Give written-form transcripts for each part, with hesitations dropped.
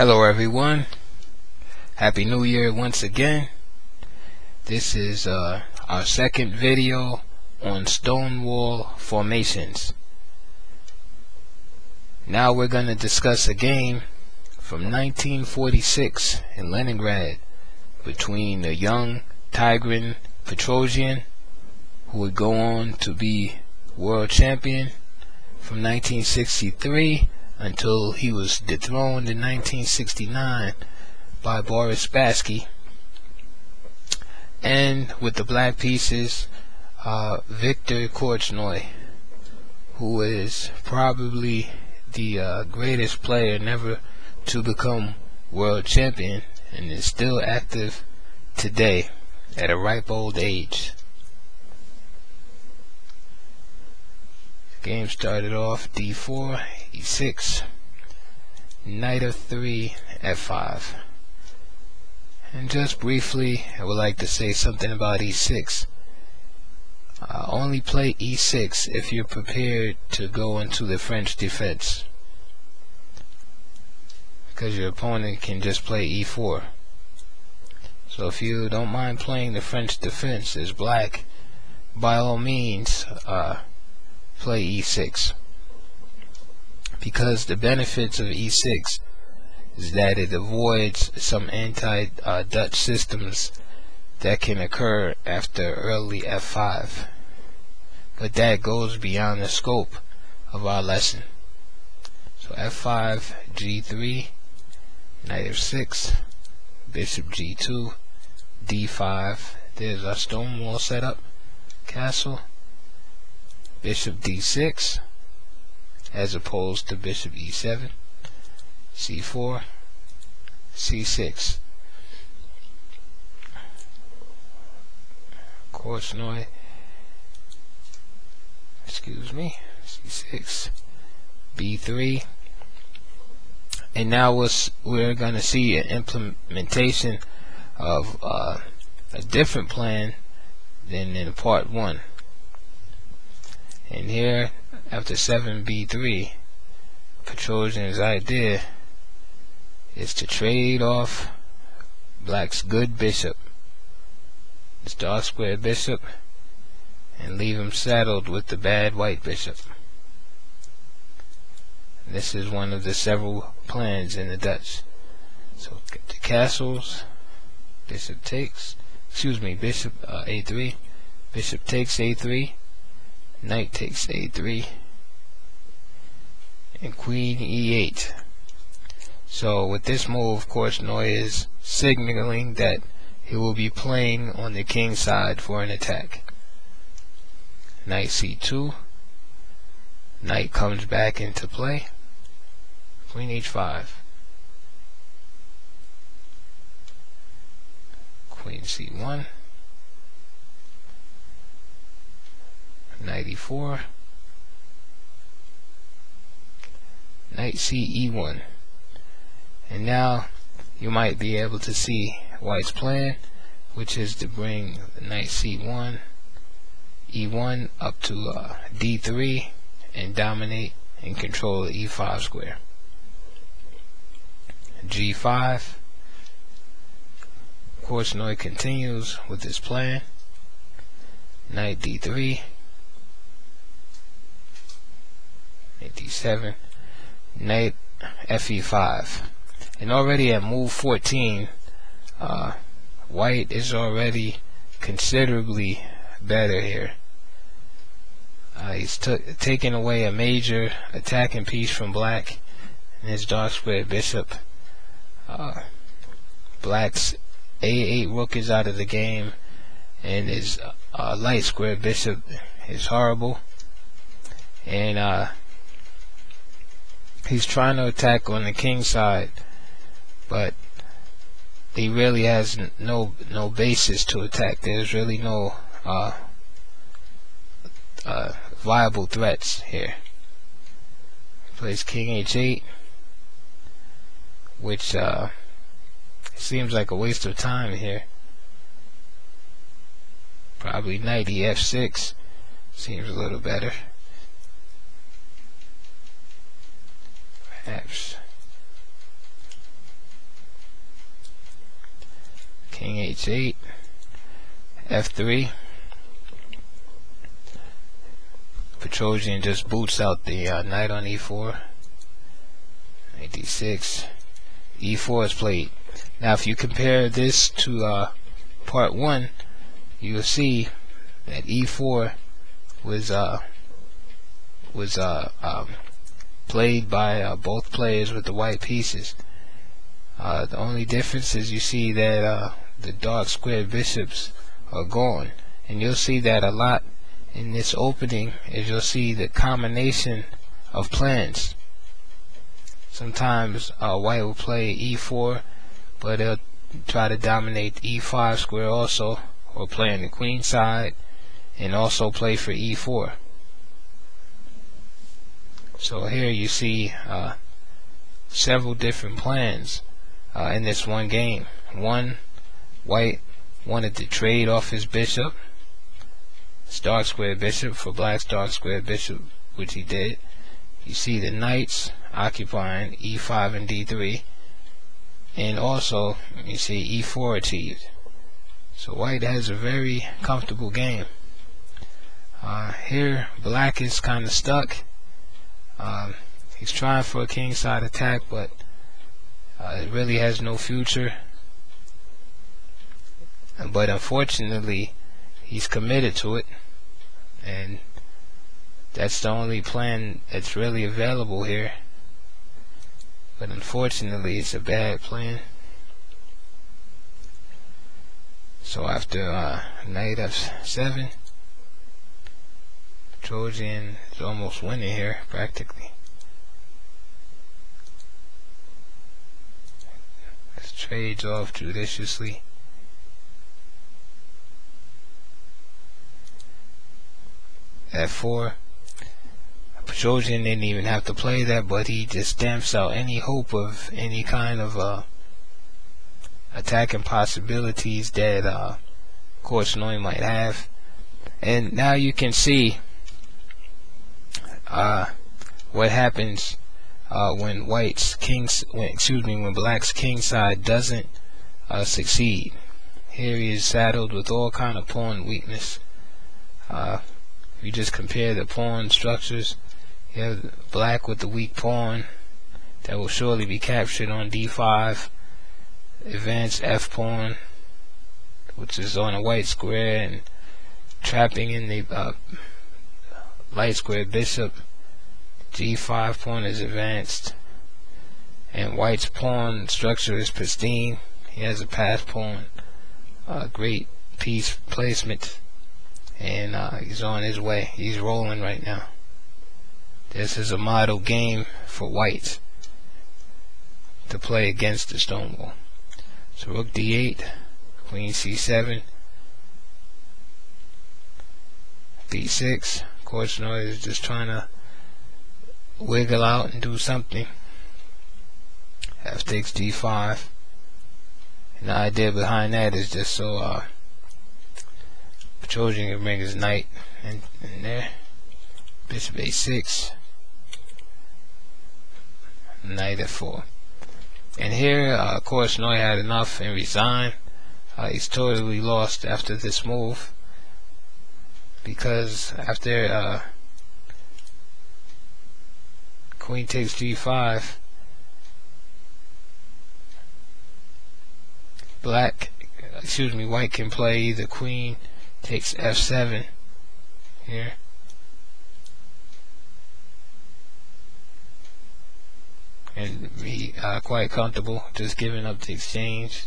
Hello everyone, Happy New Year once again. This is our second video on Stonewall formations. Now we're going to discuss a game from 1946 in Leningrad between the young Tigran Petrosian, who would go on to be world champion from 1963 until he was dethroned in 1969 by Boris Spassky, and with the black pieces Victor Korchnoi, who is probably the greatest player never to become world champion and is still active today at a ripe old age. Game started off d4, e6, knight of 3, f5. And just briefly, I would like to say something about e6. Only play e6 if you're prepared to go into the French defense, because your opponent can just play e4. So if you don't mind playing the French defense as black, by all means, play e6, because the benefits of e6 is that it avoids some anti-Dutch systems that can occur after early f5, but that goes beyond the scope of our lesson. So f5, g3, knight f6, bishop g2, d5. There's our Stonewall setup, castle. Bishop d6 as opposed to bishop e7, c4, c6. Korchnoi, c6, b3. And now we're going to see an implementation of a different plan than in part 1. And here, after 7b3, Petrosian's idea is to trade off black's good bishop, his dark square bishop, and leave him saddled with the bad white bishop. This is one of the several plans in the Dutch. So get the castles, bishop takes, bishop a3, bishop takes a3, knight takes a3, and queen e8. So with this move, Korchnoi is signaling that he will be playing on the king side for an attack. Knight c2, knight comes back into play, queen h5, queen c1, knight e4, knight c e1. And now you might be able to see white's plan, which is to bring knight c1, e1 up to d3 and dominate and control the e5 square. g5, Korchnoi continues with his plan, knight d3, d7, knight fe5. And already at move 14, white is already considerably better here. He's taken away a major attacking piece from black and his dark square bishop. Black's a8 rook is out of the game, and his light square bishop is horrible. And he's trying to attack on the king side, but he really has no basis to attack. There's really no viable threats here. He plays king h8, which seems like a waste of time here. Probably knight ef6 seems a little better. h8, f3. Petrosian just boots out the knight on e4, knight d6, e4 is played. Now if you compare this to part 1, you'll see that e4 was played by both players with the white pieces. The only difference is you see that the dark square bishops are gone, and you'll see that a lot in this opening. Is you'll see the combination of plans. Sometimes white will play e4, but they'll try to dominate e5 square also, or play on the queen side and also play for e4. So here you see several different plans in this one game. One, white wanted to trade off his bishop, his dark square bishop, for black's dark square bishop, which he did. You see the knights occupying e5 and d3, and also you see e4 achieved. So white has a very comfortable game. Here black is kind of stuck. He's trying for a kingside attack, but it really has no future. But unfortunately he's committed to it, and that's the only plan that's really available here. But unfortunately it's a bad plan. So after knight f7, Petrosian is almost winning here practically. This trades off judiciously. f4. Petrosian didn't even have to play that, but he just stamps out any hope of any kind of attacking possibilities that Korchnoi might have. And now you can see what happens when black's king side doesn't succeed. Here he is saddled with all kind of pawn weakness. If you just compare the pawn structures, you have black with the weak pawn that will surely be captured on d5, advanced f pawn, which is on a white square and trapping in the light square bishop. g5 pawn is advanced, and white's pawn structure is pristine. He has a pass pawn, great piece placement, and he's on his way. He's rolling right now. This is a model game for white to play against the Stonewall. So rook d8, queen c7, b6. Korchnoi is just trying to wiggle out and do something. F takes d5. And the idea behind that is just so Petrosian can bring his knight in there. Bishop a6, knight f4. And here Korchnoi had enough and resigned. He's totally lost after this move, because after queen takes g5, white can play either queen takes f7 here, and be quite comfortable just giving up the exchange.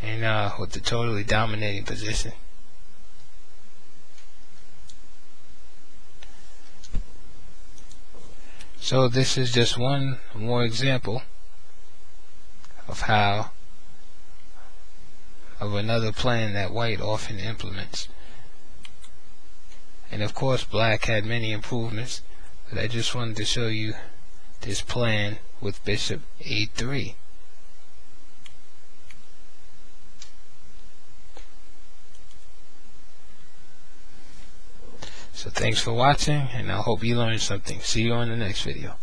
And with the totally dominating position. So this is just one more example of another plan that white often implements. And of course black had many improvements, but I just wanted to show you this plan with bishop a3. So thanks for watching, and I hope you learned something. See you on the next video.